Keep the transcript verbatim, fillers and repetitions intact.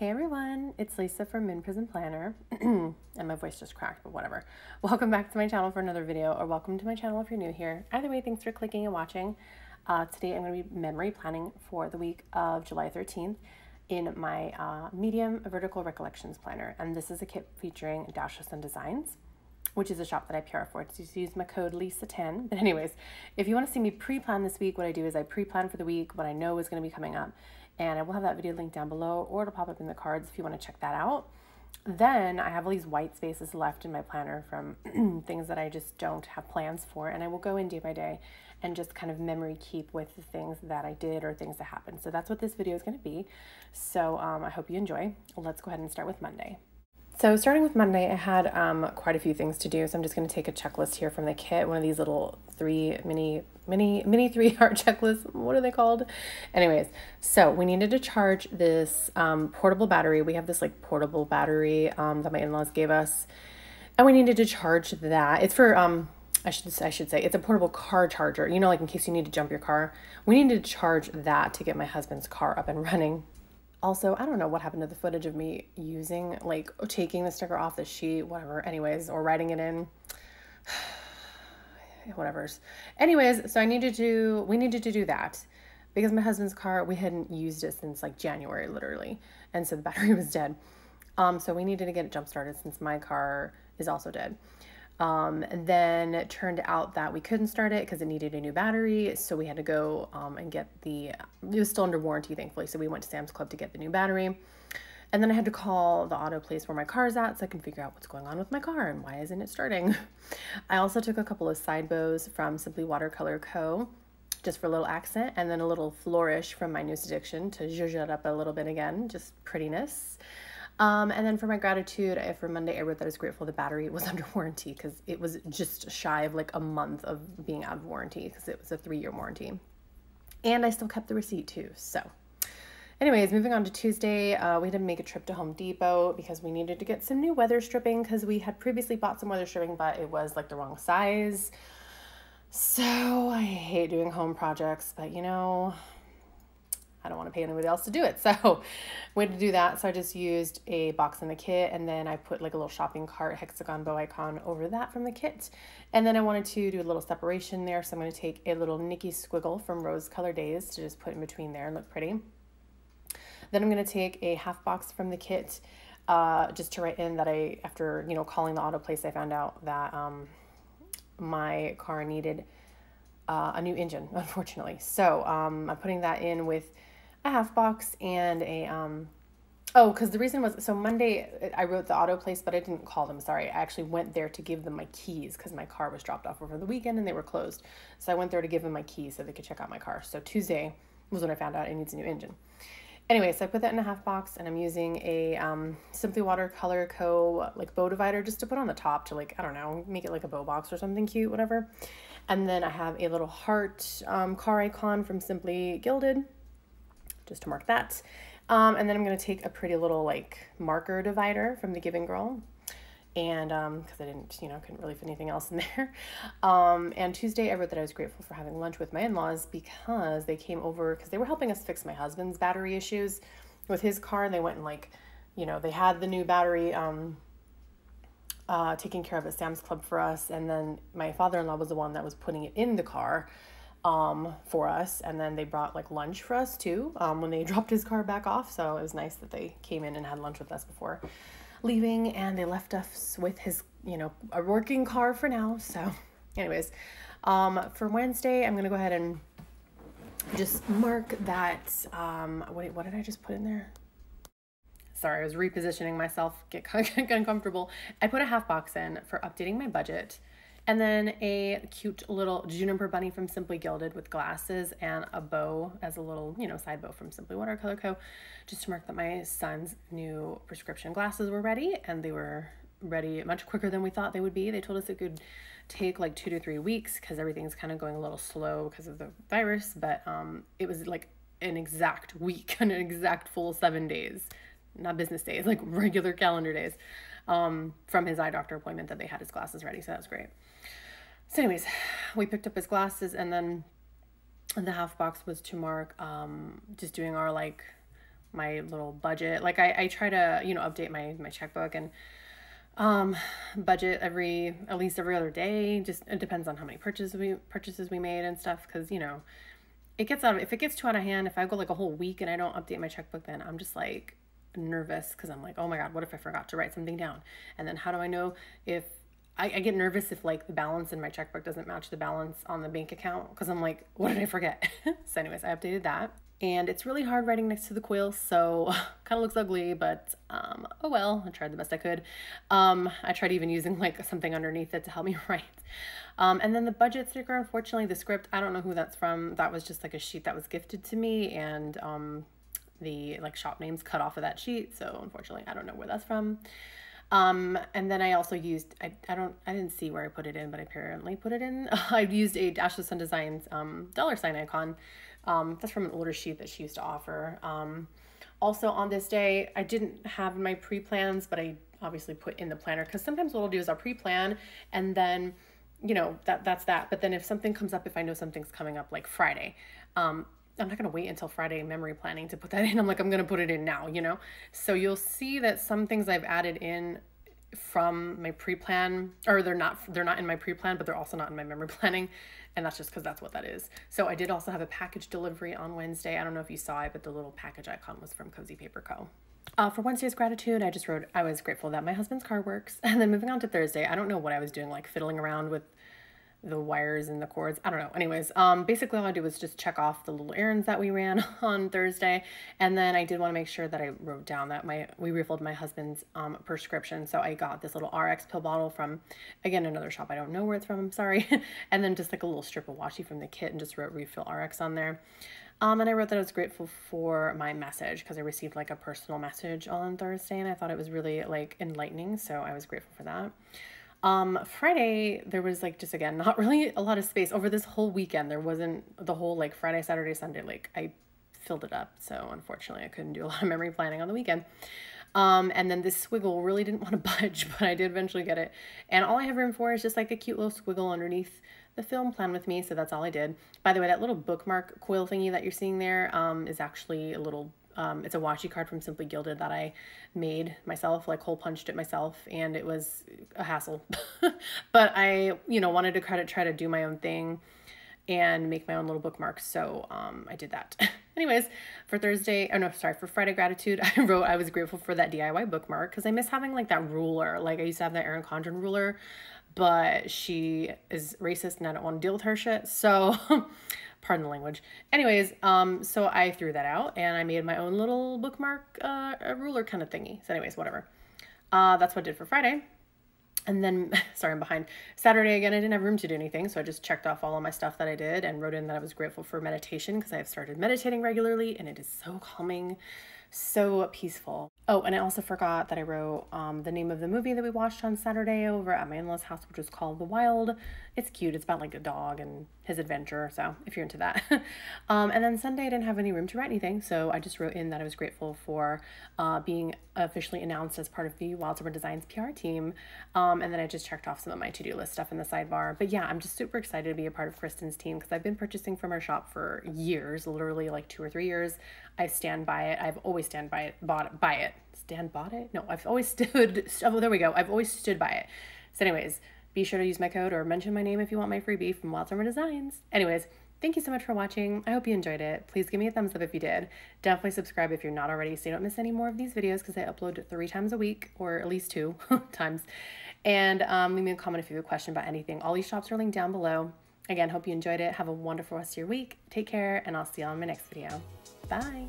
Hey everyone, it's Lisa from Moon Prism Planner, and my voice just cracked, but whatever. Welcome back to my channel for another video, or welcome to my channel if you're new here. Either way, thanks for clicking and watching. Uh, today I'm going to be memory planning for the week of July thirteenth in my uh, medium vertical Recollections planner, and this is a kit featuring Dash of Sun Designs, which is a shop that I P R for. It's just use my code Lisa ten. But anyways, if you want to see me pre-plan this week, what I do is I pre-plan for the week, what I know is going to be coming up. And I will have that video linked down below, or it'll pop up in the cards if you want to check that out. Then I have all these white spaces left in my planner from things that I just don't have plans for. And I will go in day by day and just kind of memory keep with the things that I did or things that happened. So that's what this video is going to be. So um, I hope you enjoy. Let's go ahead and start with Monday. So starting with Monday, I had um, quite a few things to do. So I'm just going to take a checklist here from the kit, one of these little three mini, mini, mini three heart checklists. What are they called? Anyways, so we needed to charge this um, portable battery. We have this like portable battery um, that my in-laws gave us, and we needed to charge that. It's for, um, I should, I should say, it's a portable car charger, you know, like in case you need to jump your car. We needed to charge that to get my husband's car up and running. Also, I don't know what happened to the footage of me using, like, taking the sticker off the sheet, whatever, anyways, or writing it in, whatever's. Anyways, so I needed to, we needed to do that because my husband's car, we hadn't used it since, like, January, literally, and so the battery was dead. Um, so we needed to get it jump-started since my car is also dead. Um, and then it turned out that we couldn't start it because it needed a new battery. So we had to go, um, and get the, it was still under warranty, thankfully. So we went to Sam's Club to get the new battery, and then I had to call the auto place where my car's at so I can figure out what's going on with my car and why isn't it starting. I also took a couple of side bows from Simply Watercolor Co, just for a little accent, and then a little flourish from my newest addiction to zhuzh it up a little bit again, just prettiness. Um, and then for my gratitude, I, for Monday, I wrote that I was grateful the battery was under warranty because it was just shy of like a month of being out of warranty because it was a three-year warranty. And I still kept the receipt too. So anyways, moving on to Tuesday, uh, we had to make a trip to Home Depot because we needed to get some new weather stripping because we had previously bought some weather stripping, but it was like the wrong size. So I hate doing home projects, but you know, I don't want to pay anybody else to do it. So we had to do that. So I just used a box in the kit, and then I put like a little shopping cart hexagon bow icon over that from the kit. And then I wanted to do a little separation there. So I'm going to take a little Nikki squiggle from Rose Color Days to just put in between there and look pretty. Then I'm going to take a half box from the kit uh, just to write in that I, after, you know, calling the auto place, I found out that um, my car needed uh, a new engine, unfortunately. So um, I'm putting that in with a half box and a, um, oh, cause the reason was, so Monday I wrote the auto place, but I didn't call them. Sorry. I actually went there to give them my keys cause my car was dropped off over the weekend and they were closed. So I went there to give them my keys so they could check out my car. So Tuesday was when I found out it needs a new engine. Anyway, so I put that in a half box, and I'm using a, um, Simply Watercolor Co like bow divider just to put on the top to like, I don't know, make it like a bow box or something cute, whatever. And then I have a little heart, um, car icon from Simply Gilded, just to mark that. Um, and then I'm going to take a pretty little like marker divider from the Giving Girl. And, um, cause I didn't, you know, couldn't really fit anything else in there. Um, and Tuesday I wrote that I was grateful for having lunch with my in-laws because they came over cause they were helping us fix my husband's battery issues with his car. And they went and like, you know, they had the new battery, um, uh, taken care of at Sam's Club for us. And then my father-in-law was the one that was putting it in the car, um, for us. And then they brought like lunch for us too, um, when they dropped his car back off. So it was nice that they came in and had lunch with us before leaving, and they left us with his, you know, a working car for now. So anyways, um, for Wednesday, I'm going to go ahead and just mark that. Um, wait, what did I just put in there? Sorry, I was repositioning myself, get uncomfortable. I put a half box in for updating my budget, and then a cute little juniper bunny from Simply Gilded with glasses and a bow as a little, you know, side bow from Simply Watercolor Co, just to mark that my son's new prescription glasses were ready, and they were ready much quicker than we thought they would be. They told us it could take like two to three weeks because everything's kind of going a little slow because of the virus, but um, it was like an exact week and an exact full seven days. Not business days, like regular calendar days, um, from his eye doctor appointment that they had his glasses ready. So that was great. So anyways, we picked up his glasses, and then the half box was to mark, um, just doing our like my little budget. Like I, I try to, you know, update my, my checkbook and um, budget every, at least every other day. Just, it depends on how many purchases we, purchases we made and stuff. Cause you know, it gets out of, if it gets too out of hand, if I go like a whole week and I don't update my checkbook, then I'm just like nervous. Cause I'm like, oh my God, what if I forgot to write something down? And then how do I know if I, I get nervous if like the balance in my checkbook doesn't match the balance on the bank account. Cause I'm like, what did I forget? So anyways, I updated that. And it's really hard writing next to the quill, so kind of looks ugly, but um, oh well, I tried the best I could. Um, I tried even using like something underneath it to help me write. Um, and then the budget sticker, unfortunately, the script, I don't know who that's from. That was just like a sheet that was gifted to me, and um, the like shop names cut off of that sheet, so unfortunately, I don't know where that's from. Um, and then I also used, I, I don't, I didn't see where I put it in, but I apparently put it in. I used a Dash of Sun Designs, um, dollar sign icon. Um, that's from an older sheet that she used to offer. Um, also on this day, I didn't have my pre-plans, but I obviously put in the planner, cause sometimes what I'll do is I'll pre-plan and then, you know, that that's that. But then if something comes up, if I know something's coming up like Friday, um, I'm not going to wait until Friday memory planning to put that in. I'm like, I'm going to put it in now, you know? So you'll see that some things I've added in from my pre-plan, or they're not, they're not in my pre-plan, but they're also not in my memory planning. And that's just cause that's what that is. So I did also have a package delivery on Wednesday. I don't know if you saw it, but the little package icon was from Cozy Paper Co. Uh, for Wednesday's gratitude, I just wrote, I was grateful that my husband's car works. And then moving on to Thursday, I don't know what I was doing, like fiddling around with the wires and the cords. I don't know. Anyways, um, basically all I did was just check off the little errands that we ran on Thursday. And then I did want to make sure that I wrote down that my, we refilled my husband's, um, prescription. So I got this little R X pill bottle from, again, another shop. I don't know where it's from. I'm sorry. And then just like a little strip of washi from the kit and just wrote refill R X on there. Um, and I wrote that I was grateful for my message, because I received like a personal message on Thursday and I thought it was really like enlightening. So I was grateful for that. Um, Friday, there was like, just again, not really a lot of space over this whole weekend. There wasn't the whole like Friday, Saturday, Sunday, like I filled it up. So unfortunately I couldn't do a lot of memory planning on the weekend. Um, and then this squiggle really didn't want to budge, but I did eventually get it. And all I have room for is just like a cute little squiggle underneath the film plan with me. So that's all I did. By the way, that little bookmark quill thingy that you're seeing there, um, is actually a little Um, it's a washi card from Simply Gilded that I made myself, like hole punched it myself, and it was a hassle, but I, you know, wanted to try to try to do my own thing and make my own little bookmarks. So, um, I did that. Anyways, for Thursday, oh no, sorry, for Friday gratitude, I wrote, I was grateful for that D I Y bookmark. Cause I miss having like that ruler. Like I used to have that Erin Condren ruler, but she is racist and I don't want to deal with her shit. So pardon the language. Anyways, um, so I threw that out and I made my own little bookmark, uh, ruler kind of thingy. So anyways, whatever. Uh, that's what I did for Friday. And then, sorry, I'm behind. Saturday, again, I didn't have room to do anything. So I just checked off all of my stuff that I did and wrote in that I was grateful for meditation, because I have started meditating regularly and it is so calming, so peaceful. Oh, and I also forgot that I wrote um, the name of the movie that we watched on Saturday over at my in-laws' house, which was called The Wild. It's cute. It's about like a dog and his adventure. So if you're into that. um, and then Sunday, I didn't have any room to write anything. So I just wrote in that I was grateful for uh, being officially announced as part of the Wildstone Designs P R team. Um, and then I just checked off some of my to-do list stuff in the sidebar. But yeah, I'm just super excited to be a part of Kristen's team, because I've been purchasing from her shop for years, literally like two or three years. I stand by it. I've always stand by it, bought, by it. Stand bought it? No, I've always stood, oh, there we go. I've always stood by it. So anyways, be sure to use my code or mention my name if you want my freebie from Wild Summer Designs. Anyways, thank you so much for watching. I hope you enjoyed it. Please give me a thumbs up if you did. Definitely subscribe if you're not already, so you don't miss any more of these videos, because I upload three times a week, or at least two times. And um, leave me a comment if you have a question about anything. All these shops are linked down below. Again, hope you enjoyed it. Have a wonderful rest of your week. Take care, and I'll see you on my next video. Bye.